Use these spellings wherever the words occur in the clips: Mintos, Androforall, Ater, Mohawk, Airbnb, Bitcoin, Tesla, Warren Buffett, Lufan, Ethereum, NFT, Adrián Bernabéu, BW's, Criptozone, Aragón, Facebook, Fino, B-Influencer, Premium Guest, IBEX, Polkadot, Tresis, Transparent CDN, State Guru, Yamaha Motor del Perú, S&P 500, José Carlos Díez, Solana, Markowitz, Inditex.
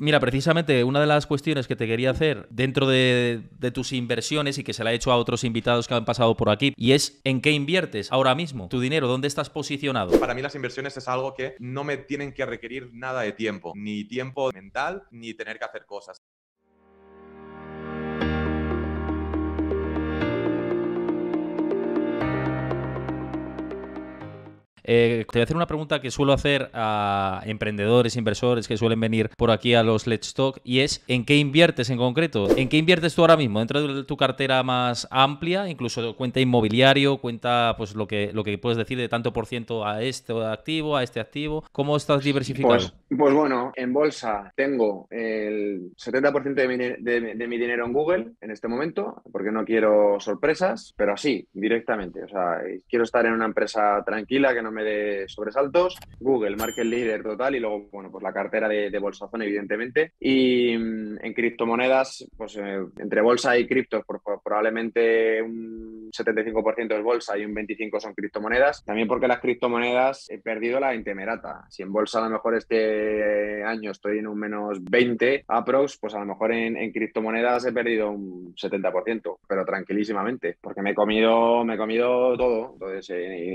Mira, precisamente una de las cuestiones que te quería hacer dentro de tus inversiones y que se la he hecho a otros invitados que han pasado por aquí, y es ¿en qué inviertes ahora mismo? ¿Tu dinero? ¿Dónde estás posicionado? Para mí las inversiones es algo que no me tienen que requerir nada de tiempo, ni tiempo mental, ni tener que hacer cosas. Te voy a hacer una pregunta que suelo hacer a emprendedores, inversores que suelen venir por aquí a los Let's Talk, y es ¿en qué inviertes en concreto? ¿En qué inviertes tú ahora mismo? Dentro de tu cartera más amplia, incluso cuenta inmobiliario, cuenta pues lo que puedes decir de tanto por ciento a este activo, ¿cómo estás diversificado? Pues bueno, en bolsa tengo el 70% de mi dinero en Google en este momento, porque no quiero sorpresas, pero así, directamente. O sea, quiero estar en una empresa tranquila que no me dé sobresaltos. Google, market leader total, y luego, bueno, pues la cartera de Bolsazón, evidentemente. Y en criptomonedas, pues entre bolsa y criptos, probablemente un 75% es bolsa y un 25% son criptomonedas. También porque las criptomonedas he perdido la intemerata. Si en bolsa a lo mejor este año estoy en un menos 20 aprox, pues a lo mejor en criptomonedas he perdido un 70%, pero tranquilísimamente, porque me he comido todo. Entonces,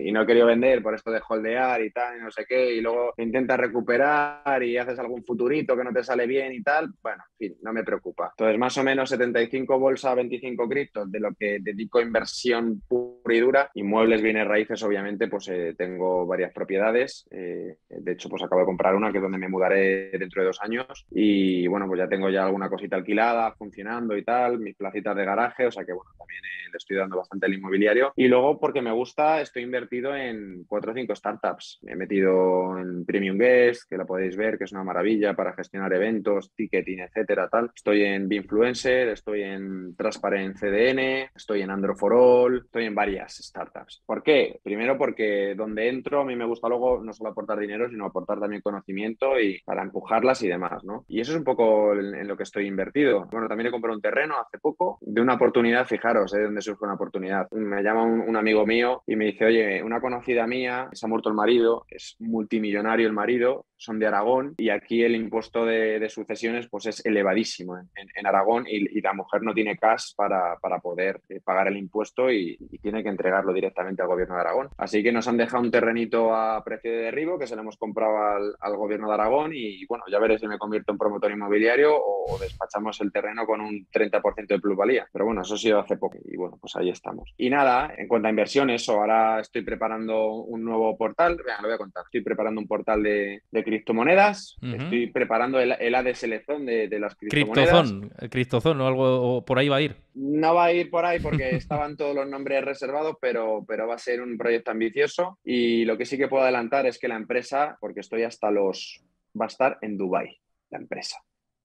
y no he querido vender por esto de holdear y tal, y no sé qué, y luego intentas recuperar y haces algún futurito que no te sale bien y tal. Bueno, en fin, no me preocupa. Entonces, más o menos 75 bolsa, 25 criptos, de lo que dedico a inversión pura y dura. Inmuebles, bienes raíces, obviamente, pues tengo varias propiedades. De hecho, pues acabo de comprar una, que es donde me mudaré dentro de 2 años. Y bueno, pues ya tengo ya alguna cosita alquilada, funcionando y tal, mis placitas de garaje, o sea que bueno, también le estoy dando bastante al inmobiliario. Y luego, porque me gusta, estoy invertido en 4 o 5 startups. Me he metido en Premium Guest, que la podéis ver, que es una maravilla para gestionar eventos, ticketing, etcétera, tal. Estoy en B-Influencer, estoy en Transparent CDN, estoy en Androforall, estoy en varias startups. ¿Por qué? Primero porque donde entro a mí me gusta luego no solo aportar dinero, sino aportar también conocimiento y para empujarlas y demás, ¿no? Y eso es un poco en lo que estoy invertido. Bueno, también he comprado un terreno hace poco de una oportunidad, fijaros, de donde surge una oportunidad. Me llama un amigo mío y me dice, oye, una conocida mía se ha muerto el marido, es multimillonario el marido, son de Aragón, y aquí el impuesto de sucesiones pues es elevadísimo en Aragón, y la mujer no tiene cash para poder pagar el impuesto y tiene que entregarlo directamente al gobierno de Aragón. Así que nos han dejado un terrenito a precio de derribo que se lo hemos comprado al gobierno de Aragón, y bueno, ya veré si me convierto en promotor inmobiliario o despachamos el terreno con un 30% de plusvalía. Pero bueno, eso ha sido hace poco y bueno, pues ahí estamos. Y nada, en cuanto a inversiones, ahora estoy preparando un nuevo portal, venga, lo voy a contar. Estoy preparando un portal de criptomonedas, estoy preparando el AD Selección de las criptomonedas. Criptozone o algo, o por ahí va a ir. No va a ir por ahí porque estaban todos los nombres reservados, pero va a ser un proyecto ambicioso, y lo que sí que puedo adelantar es que la empresa, porque estoy hasta los... va a estar en Dubái, la empresa.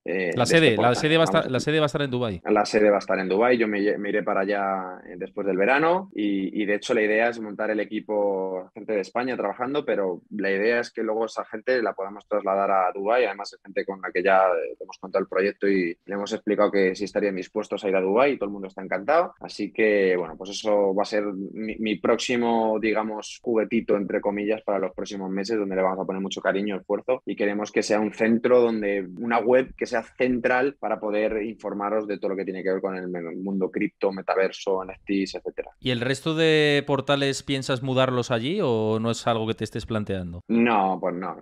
La sede va a estar en Dubái. La sede va a estar en Dubái, yo me iré para allá después del verano, y de hecho la idea es montar el equipo, gente de España trabajando, pero la idea es que luego esa gente la podamos trasladar a Dubái. Además es gente con la que ya hemos contado el proyecto y le hemos explicado que sí estarían dispuestos a ir a Dubái, y todo el mundo está encantado. Así que bueno, pues eso va a ser mi próximo, digamos, juguetito entre comillas para los próximos meses, donde le vamos a poner mucho cariño, esfuerzo, y queremos que sea un centro, donde una web que sea central para poder informaros de todo lo que tiene que ver con el mundo cripto, metaverso, NFTs, etcétera. ¿Y el resto de portales piensas mudarlos allí o no es algo que te estés planteando? No, pues no.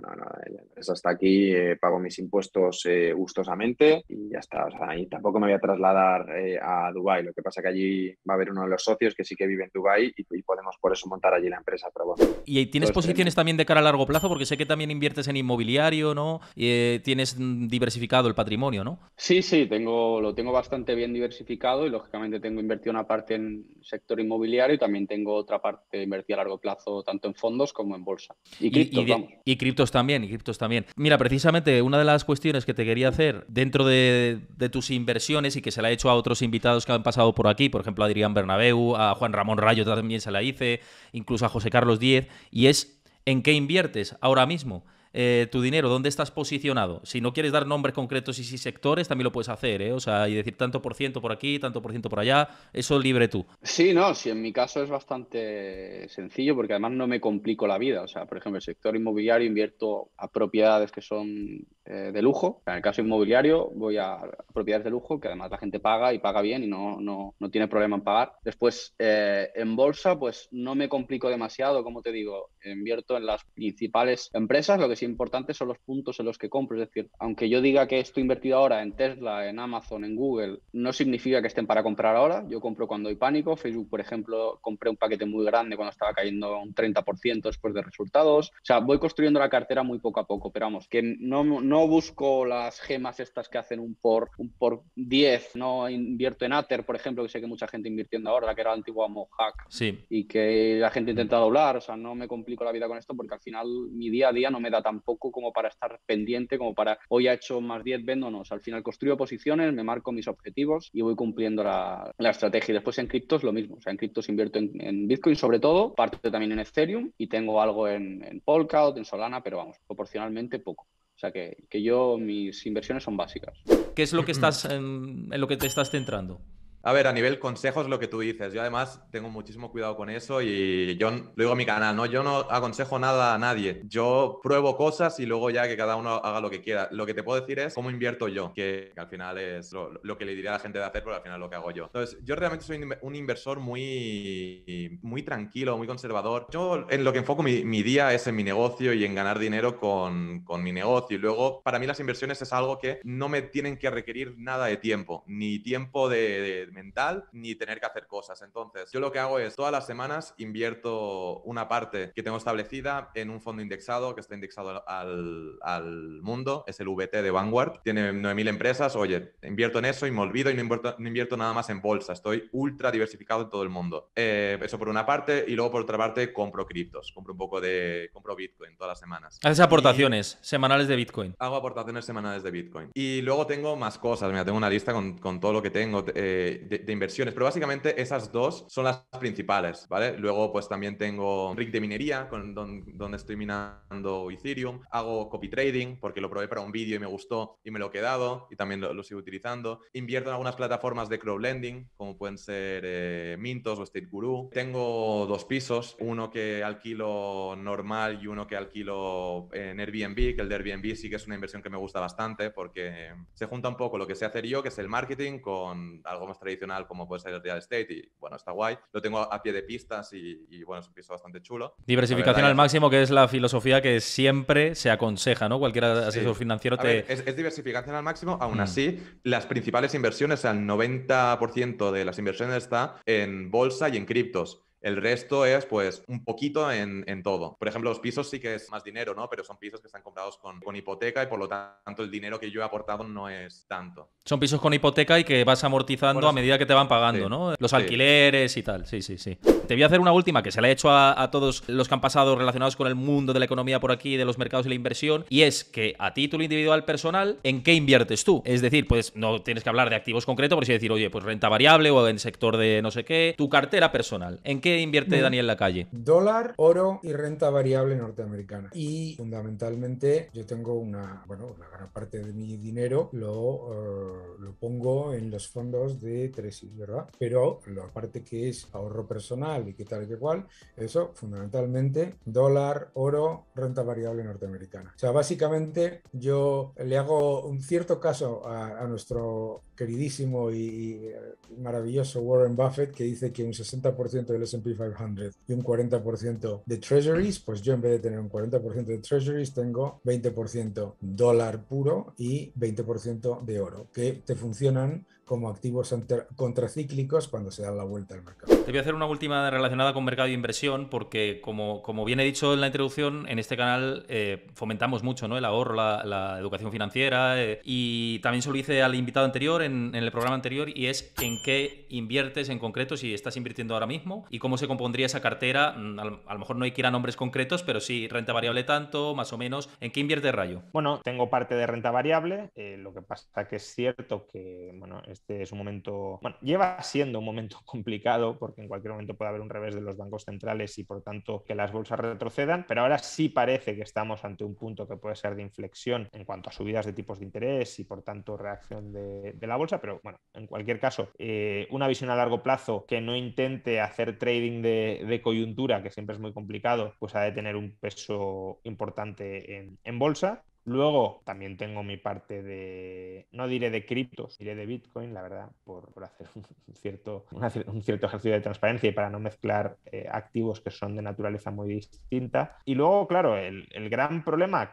Es hasta aquí, pago mis impuestos gustosamente y ya está. O sea, y tampoco me voy a trasladar a Dubái. Lo que pasa que allí va a haber uno de los socios que sí que vive en Dubái y podemos por eso montar allí la empresa. Pero bueno, ¿y tienes posiciones también de cara a largo plazo? Porque sé que también inviertes en inmobiliario, ¿no? Tienes diversificado el patrimonio, ¿no? Sí, lo tengo bastante bien diversificado, y lógicamente tengo invertido una parte en sector inmobiliario y también tengo otra parte invertida a largo plazo tanto en fondos como en bolsa. Y criptos también. Mira, precisamente una de las cuestiones que te quería hacer dentro de tus inversiones y que se la he hecho a otros invitados que han pasado por aquí, por ejemplo a Adrián Bernabéu, a Juan Ramón Rallo también se la hice, incluso a José Carlos Díez, y es ¿en qué inviertes ahora mismo? tu dinero, dónde estás posicionado. Si no quieres dar nombres concretos y si sectores, también lo puedes hacer, ¿eh? O sea, y decir tanto por ciento por aquí, tanto por ciento por allá, eso libre tú. Sí, no, sí, en mi caso es bastante sencillo porque además no me complico la vida. O sea, por ejemplo, el sector inmobiliario invierto a propiedades que son de lujo. En el caso inmobiliario voy a propiedades de lujo que además la gente paga y paga bien y no tiene problema en pagar. Después, en bolsa, pues no me complico demasiado, como te digo, invierto en las principales empresas. Lo que sí es importante son los puntos en los que compro. Es decir, aunque yo diga que estoy invertido ahora en Tesla, en Amazon, en Google, no significa que estén para comprar ahora. Yo compro cuando hay pánico. Facebook, por ejemplo, compré un paquete muy grande cuando estaba cayendo un 30% después de resultados. O sea, voy construyendo la cartera muy poco a poco, pero vamos, que no busco las gemas estas que hacen un por 10. No invierto en Ater, por ejemplo, que sé que mucha gente invirtiendo ahora, que era la antigua Mohawk, sí, y que la gente intenta doblar. O sea, no me complico la vida con esto porque al final mi día a día no me da tampoco como para estar pendiente, como para hoy ha hecho más 10, vendo, no. O sea, al final construyo posiciones, me marco mis objetivos y voy cumpliendo la estrategia. Y después en criptos lo mismo. O sea, en criptos invierto en Bitcoin sobre todo, parte también en Ethereum y tengo algo en Polkadot, en Solana, pero vamos, proporcionalmente poco. O sea, que yo, mis inversiones son básicas. ¿Qué es lo que estás en lo que te estás centrando? A ver, a nivel consejos, lo que tú dices. Yo además tengo muchísimo cuidado con eso y yo lo digo en mi canal, ¿no? Yo no aconsejo nada a nadie. Yo pruebo cosas y luego ya que cada uno haga lo que quiera. Lo que te puedo decir es cómo invierto yo, que al final es lo que le diría a la gente de hacer, pero al final lo que hago yo. Entonces, yo realmente soy un inversor muy tranquilo, muy conservador. Yo en lo que enfoco mi día es en mi negocio y en ganar dinero con mi negocio. Y luego, para mí las inversiones es algo que no me tienen que requerir nada de tiempo, ni tiempo de mental ni tener que hacer cosas. Entonces, yo lo que hago es, todas las semanas invierto una parte que tengo establecida en un fondo indexado, que está indexado al mundo, es el VT de Vanguard, tiene 9.000 empresas, oye, invierto en eso y me olvido y no invierto nada más en bolsa, estoy ultra diversificado en todo el mundo. Eso por una parte, y luego por otra parte compro criptos, compro Bitcoin todas las semanas. Haces aportaciones semanales de Bitcoin. Hago aportaciones semanales de Bitcoin. Y luego tengo más cosas, mira, tengo una lista con todo lo que tengo, de inversiones, pero básicamente esas dos son las principales, ¿vale? Luego pues también tengo un rig de minería donde estoy minando Ethereum, hago copy trading porque lo probé para un vídeo y me gustó y me lo he quedado y también lo sigo utilizando, invierto en algunas plataformas de crowdlending como pueden ser Mintos o State Guru, tengo dos pisos, uno que alquilo normal y uno que alquilo en Airbnb, que el de Airbnb sí que es una inversión que me gusta bastante porque se junta un poco lo que sé hacer yo, que es el marketing, con algo más tradicional como puede ser el real estate y bueno, está guay. Lo tengo a pie de pistas y bueno, es un piso bastante chulo. Diversificación al máximo, que es la filosofía que siempre se aconseja, ¿no? Cualquier asesor financiero te... Ver, es diversificación al máximo, aún así las principales inversiones, el 90% de las inversiones está en bolsa y en criptos. El resto es, pues, un poquito en todo. Por ejemplo, los pisos sí que es más dinero, ¿no? Pero son pisos que están comprados con hipoteca y, por lo tanto, el dinero que yo he aportado no es tanto. Son pisos con hipoteca y que vas amortizando a medida que te van pagando, sí, ¿no? Los alquileres y tal. Sí, sí, sí. Te voy a hacer una última que se la he hecho a todos los que han pasado relacionados con el mundo de la economía por aquí, de los mercados y la inversión, y es que, a título individual personal, ¿en qué inviertes tú? Es decir, pues, no tienes que hablar de activos concretos, por si decir, oye, pues, renta variable o en sector de no sé qué. Tu cartera personal, ¿en qué invierte Daniel Lacalle? Dólar, oro y renta variable norteamericana. Y fundamentalmente yo tengo una gran parte de mi dinero lo pongo en los fondos de Tresis, ¿verdad? Pero la parte que es ahorro personal y qué tal y qué cual, eso fundamentalmente dólar, oro, renta variable norteamericana. O sea, básicamente yo le hago un cierto caso a nuestro queridísimo y maravilloso Warren Buffett, que dice que un 60% de los S&P 500 y un 40% de treasuries, pues yo en vez de tener un 40% de treasuries tengo 20% dólar puro y 20% de oro, que te funcionan como activos contracíclicos cuando se da la vuelta al mercado. Te voy a hacer una última relacionada con mercado de inversión porque, como bien he dicho en la introducción, en este canal fomentamos mucho, ¿no?, el ahorro, la educación financiera, y también se lo hice al invitado anterior en el programa anterior, y es en qué inviertes en concreto, si estás invirtiendo ahora mismo y cómo se compondría esa cartera. A lo mejor no hay que ir a nombres concretos, pero sí, renta variable tanto, más o menos. ¿En qué invierte Rayo? Bueno, tengo parte de renta variable, lo que pasa que es cierto que, bueno, este es un momento, bueno, lleva siendo un momento complicado porque porque en cualquier momento puede haber un revés de los bancos centrales y por tanto que las bolsas retrocedan, pero ahora sí parece que estamos ante un punto que puede ser de inflexión en cuanto a subidas de tipos de interés y por tanto reacción de la bolsa, pero bueno, en cualquier caso, una visión a largo plazo que no intente hacer trading de coyuntura, que siempre es muy complicado, pues ha de tener un peso importante en bolsa. Luego también tengo mi parte de, no diré de criptos, diré de Bitcoin, la verdad, por hacer un cierto ejercicio de transparencia y para no mezclar activos que son de naturaleza muy distinta. Y luego, claro, el gran problema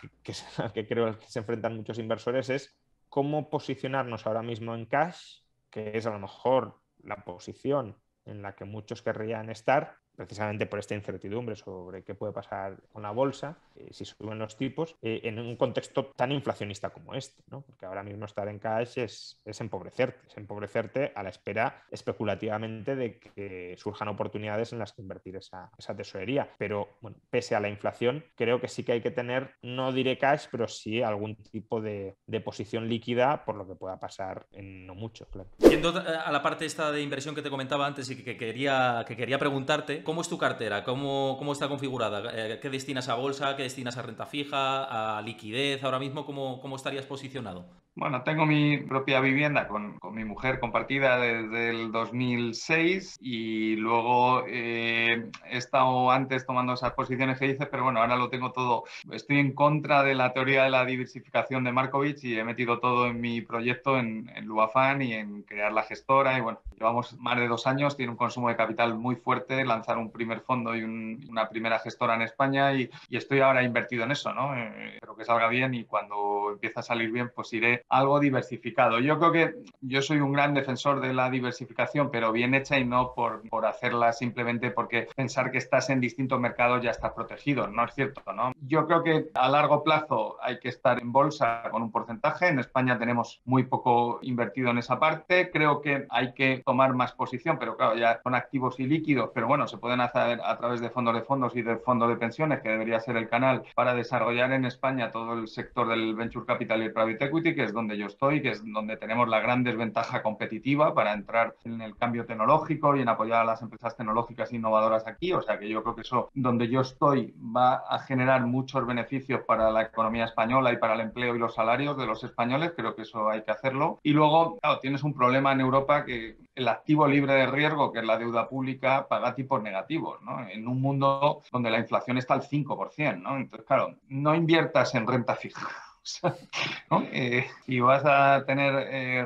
que creo que se enfrentan muchos inversores es cómo posicionarnos ahora mismo en cash, que es a lo mejor la posición en la que muchos querrían estar, precisamente por esta incertidumbre sobre qué puede pasar con la bolsa, si suben los tipos, en un contexto tan inflacionista como este, ¿no? Porque ahora mismo estar en cash es empobrecerte, a la espera especulativamente de que surjan oportunidades en las que invertir esa tesorería. Pero bueno, pese a la inflación, creo que sí que hay que tener, no diré cash, pero sí algún tipo de posición líquida por lo que pueda pasar en no mucho, claro. Yendo a la parte esta de inversión que te comentaba antes y que quería preguntarte, ¿cómo es tu cartera? ¿Cómo está configurada? ¿Qué destinas a bolsa? ¿Qué destinas a renta fija? ¿A liquidez? Ahora mismo, ¿cómo estarías posicionado? Bueno, tengo mi propia vivienda con mi mujer compartida desde el 2006 y luego he estado antes tomando esas posiciones que dices, pero bueno, ahora lo tengo todo. Estoy en contra de la teoría de la diversificación de Markowitz y he metido todo en mi proyecto en Lufan y en crear la gestora. Y bueno, llevamos más de 2 años, tiene un consumo de capital muy fuerte, lanzar un primer fondo y una primera gestora en España y estoy ahora invertido en eso, ¿no? Espero que salga bien y cuando empiece a salir bien, pues iré algo diversificado. Yo creo que yo soy un gran defensor de la diversificación, pero bien hecha y no por hacerla simplemente porque pensar que estás en distintos mercados ya estás protegido. No es cierto, ¿no? Yo creo que a largo plazo hay que estar en bolsa con un porcentaje. En España tenemos muy poco invertido en esa parte. Creo que hay que tomar más posición, pero claro, ya son activos y líquidos, pero bueno, se pueden hacer a través de fondos y de fondos de pensiones, que debería ser el canal para desarrollar en España todo el sector del venture capital y el private equity, que es donde yo estoy, que es donde tenemos la gran desventaja competitiva para entrar en el cambio tecnológico y en apoyar a las empresas tecnológicas innovadoras aquí. O sea que yo creo que eso, donde yo estoy, va a generar muchos beneficios para la economía española y para el empleo y los salarios de los españoles. Creo que eso hay que hacerlo. Y luego, claro, tienes un problema en Europa que el activo libre de riesgo, que es la deuda pública, paga tipos negativos, ¿no? En un mundo donde la inflación está al 5%, ¿no? Entonces, claro, no inviertas en renta fija. ¿No? Si vas a tener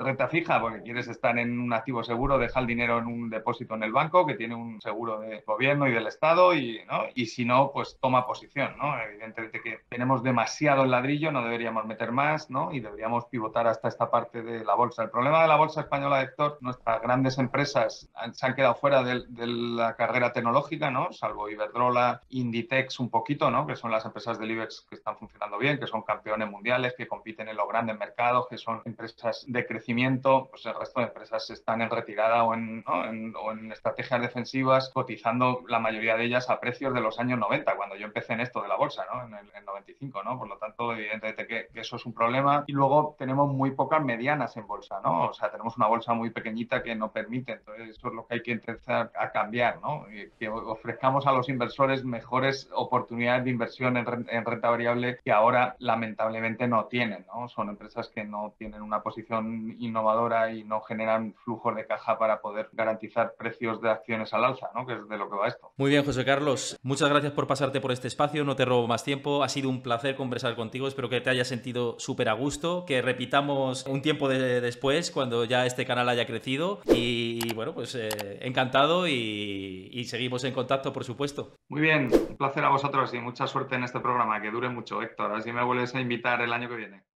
renta fija porque quieres estar en un activo seguro, deja el dinero en un depósito en el banco que tiene un seguro del gobierno y del Estado y, ¿no? Y si no, pues toma posición, ¿no? Evidentemente que tenemos demasiado el ladrillo, no deberíamos meter más, ¿no? Y deberíamos pivotar hasta esta parte de la bolsa. El problema de la bolsa española, Héctor, nuestras grandes empresas se han quedado fuera de la carrera tecnológica, ¿no? Salvo Iberdrola, Inditex un poquito, ¿no? Que son las empresas del IBEX que están funcionando bien, que son campeones mundiales, que compiten en los grandes mercados, que son empresas de crecimiento. Pues el resto de empresas están en retirada o en estrategias defensivas, cotizando la mayoría de ellas a precios de los años 90, cuando yo empecé en esto de la bolsa, ¿no? En el 95, ¿no? Por lo tanto, evidentemente que eso es un problema. Y luego tenemos muy pocas medianas en bolsa, ¿no? O sea, tenemos una bolsa muy pequeñita que no permite. Entonces, eso es lo que hay que empezar a cambiar, ¿no? Que ofrezcamos a los inversores mejores oportunidades de inversión en renta variable que ahora, lamentablemente, no tienen, ¿no? Son empresas que no tienen una posición innovadora y no generan flujos de caja para poder garantizar precios de acciones al alza, ¿no? Que es de lo que va esto. Muy bien, José Carlos. Muchas gracias por pasarte por este espacio. No te robo más tiempo. Ha sido un placer conversar contigo. Espero que te hayas sentido súper a gusto, que repitamos un tiempo después cuando ya este canal haya crecido. Y bueno, pues encantado y seguimos en contacto, por supuesto. Muy bien. Un placer a vosotros y mucha suerte en este programa. Que dure mucho, Héctor. Así me vuelves a invitar el año que viene.